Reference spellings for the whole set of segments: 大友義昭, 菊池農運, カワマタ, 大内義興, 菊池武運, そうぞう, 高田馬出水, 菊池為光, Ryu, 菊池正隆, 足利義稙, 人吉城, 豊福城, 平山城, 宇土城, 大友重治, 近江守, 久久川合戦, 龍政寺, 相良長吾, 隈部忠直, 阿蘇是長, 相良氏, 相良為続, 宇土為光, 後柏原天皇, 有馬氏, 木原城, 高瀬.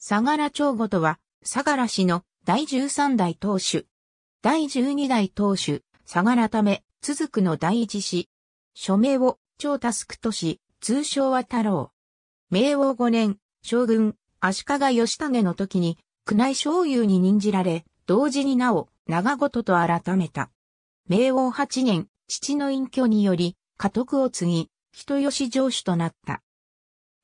相良長吾とは、相良氏の第13代当主。第12代当主、相良為続の第一子。署名を、長佑とし、通称は太郎。明応5年、将軍、足利義稙の時に、宮内少宥に任じられ、同時に名を、長後と改めた。明応8年、父の隠居により、家督を継ぎ、人吉城主となった。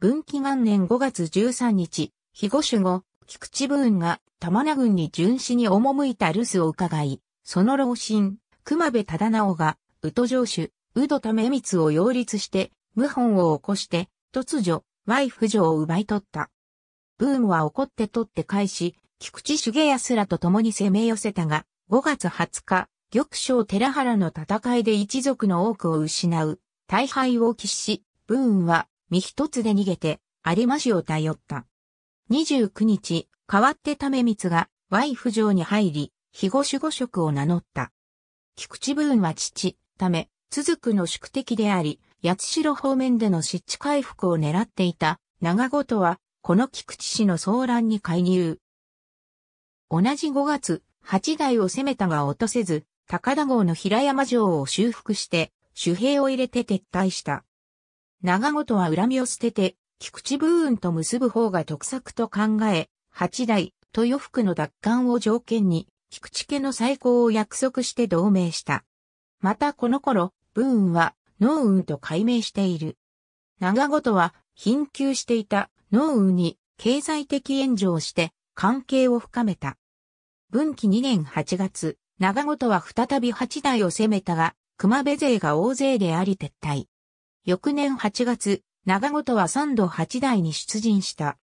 文亀元年5月13日、肥後守護、菊池武運が玉名郡に巡視に赴いた留守を伺い、その老臣、隈部忠直が、宇土城主、宇土為光を擁立して、謀反を起こして、突如、Y府城を奪い取った。武運は怒って取って返し、菊池重康らと共に攻め寄せたが、5月20日、玉将寺原の戦いで一族の多くを失う、大敗を喫し、武運は、身一つで逃げて、有馬氏を頼った。29日、代わって為光が、Y府城に入り、肥後守護職を名乗った。菊池武運は父、為続の宿敵であり、八代方面での失地回復を狙っていた、長後とは、この菊池氏の騒乱に介入。同じ5月、八代を攻めたが落とせず、高田郷の平山城を修復して、守兵を入れて撤退した。長後とは恨みを捨てて、菊池武運と結ぶ方が得策と考え、八代、豊福の奪還を条件に、菊池家の再興を約束して同盟した。またこの頃、武運は、農運と改名している。長後とは、貧窮していた農運に経済的援助をして、関係を深めた。文亀2年8月、長後とは再び八代を攻めたが、熊部勢が大勢であり撤退。翌年8月、長後とは3度八代に出陣した。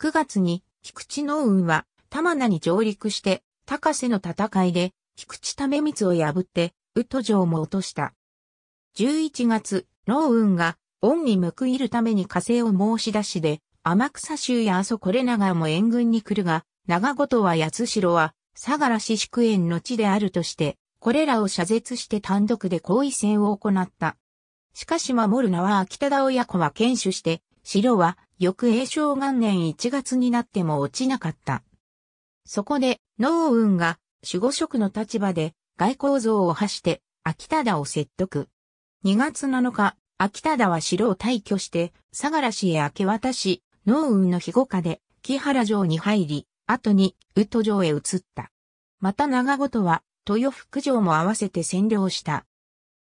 9月に、菊池農運は、玉名に上陸して、高瀬の戦いで、菊池為光を破って、宇土城も落とした。11月、農運が、恩に報いるために加勢を申し出しで、天草州や阿蘇是長も援軍に来るが、長後とは八代は、相良氏宿縁の地であるとして、これらを謝絶して単独で包囲戦を行った。しかし守る名は秋忠親子は堅守して、城は翌永正元年1月になっても落ちなかった。そこで、農運が守護職の立場で外交像を発して、秋忠を説得。2月7日、秋忠は城を退去して、相良氏へ明け渡し、農運の庇護下で、木原城に入り、後に、宇土城へ移った。また長後とは、豊福城も合わせて占領した。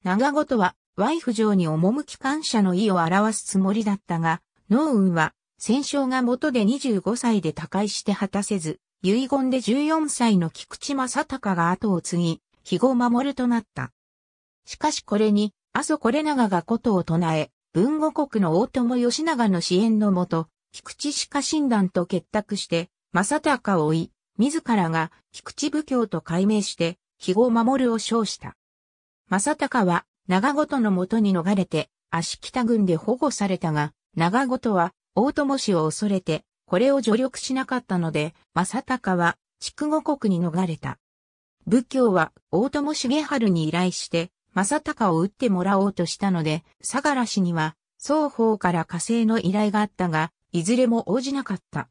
長後とは、Y府城に赴き感謝の意を表すつもりだったが、農運は、戦勝が元で25歳で他界して果たせず、遺言で14歳の菊池正隆が後を継ぎ、肥後守となった。しかしこれに、阿蘇是長がことを唱え、豊後国の大友義長の支援のもと、菊池歯科診断と結託して、正隆を追い、自らが菊池奉教と改名して、肥後守を称した。正隆は、長後との元に逃れて、芦北郡で保護されたが、長後とは、大友氏を恐れて、これを助力しなかったので、正隆は、筑後国に逃れた。奉教は、大友重治に依頼して、正隆を討ってもらおうとしたので、相良氏には、双方から加勢の依頼があったが、いずれも応じなかった。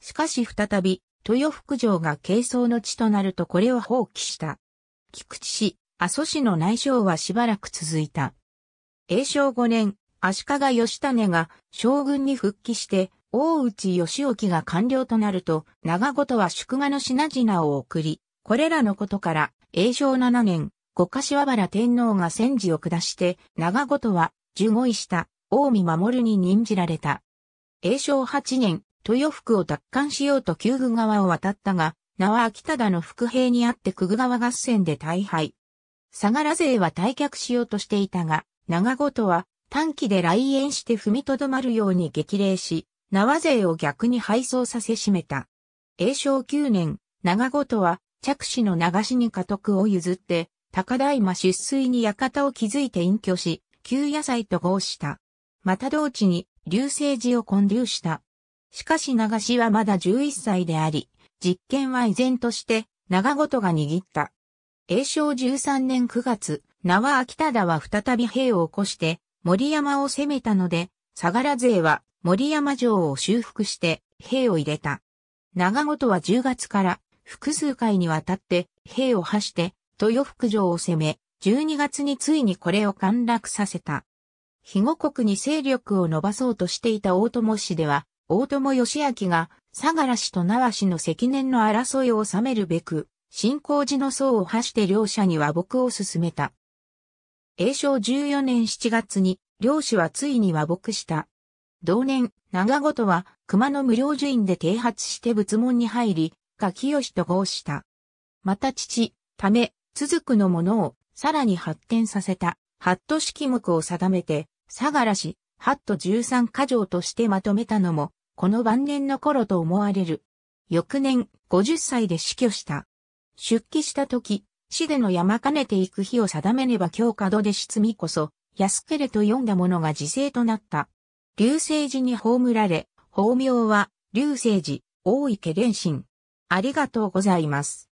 しかし再び、豊福城が係争の地となるとこれを放棄した。菊池氏、阿蘇氏の内相はしばらく続いた。永正5年、足利義稙が将軍に復帰して、大内義興が官僚となると、長後とは祝賀の品々を送り、これらのことから、永正7年、後柏原天皇が宣旨を下して、長後とは、従五位した、近江守に任じられた。永正8年、豊福を奪還しようと久久川を渡ったが、名は秋忠の伏兵にあって久久川合戦で大敗。相良勢は退却しようとしていたが、長後とは短期で来園して踏みとどまるように激励し、名和勢を逆に敗走させしめた。永正9年、長後とは嫡子の長氏に家督を譲って、高田馬出水に館を築いて隠居し、旧野菜と合した。また同地に龍政寺を建立した。しかし長氏はまだ11歳であり、実権は依然として長後とが握った。永正13年9月、名は秋忠は再び兵を起こして森山を攻めたので、相良勢は森山城を修復して兵を入れた。長門は10月から複数回にわたって兵を発して豊福城を攻め、12月についにこれを陥落させた。肥後国に勢力を伸ばそうとしていた大友氏では、大友義昭が相良氏と縄氏の積年の争いを収めるべく、新興寺の僧を破して両者に和睦を進めた。永正14年7月に、両氏はついに和睦した。同年、長門は熊野無量寿院で剃髪して仏門に入り、夏きよしと合した。また父、ため、続くのものをさらに発展させた、八都式目を定めて、相良氏、八都13箇条としてまとめたのも、この晩年の頃と思われる。翌年、50歳で死去した。出帰した時、死での山兼ねて行く日を定めねば京門でしつみこそ、安けれと読んだ者が自生となった。龍政寺に葬られ、法名は、龍政寺、大池蓮心。ありがとうございます。